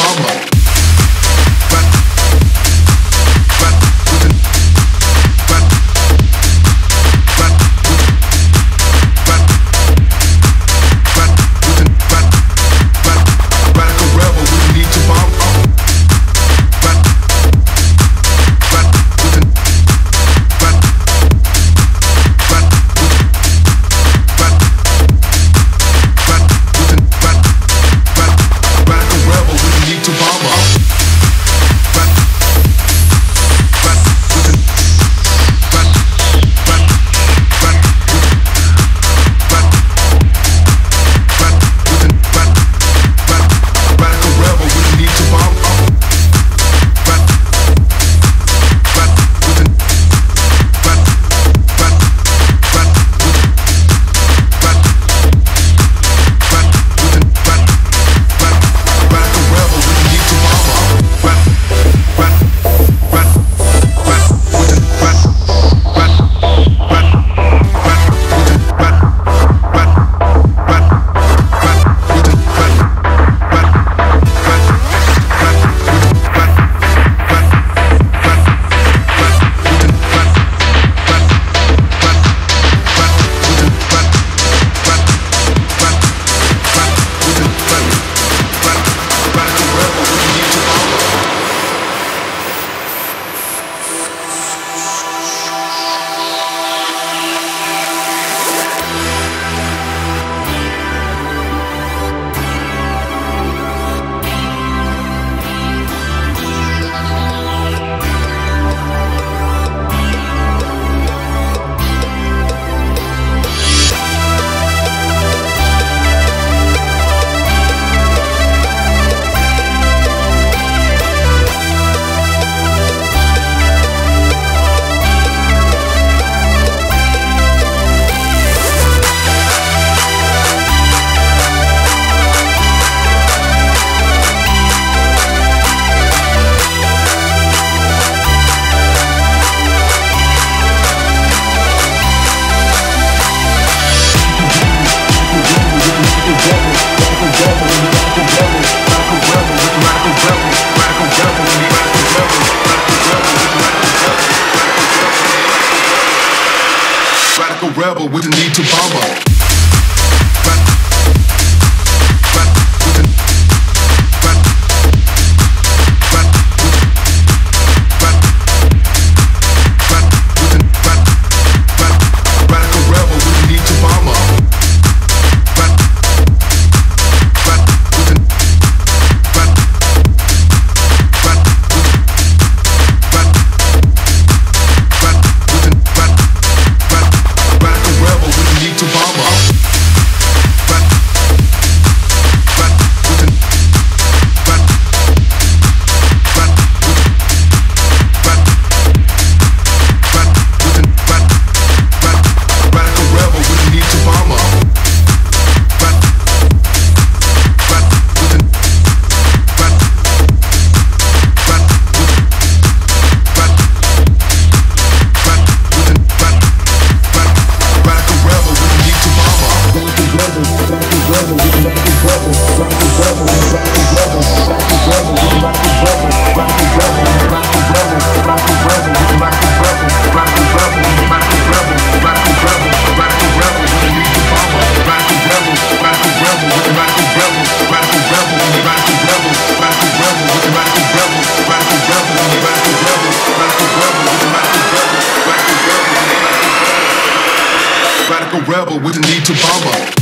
Obama. Radical rebel with the need to bomb up. Rebel with the need to bomb up.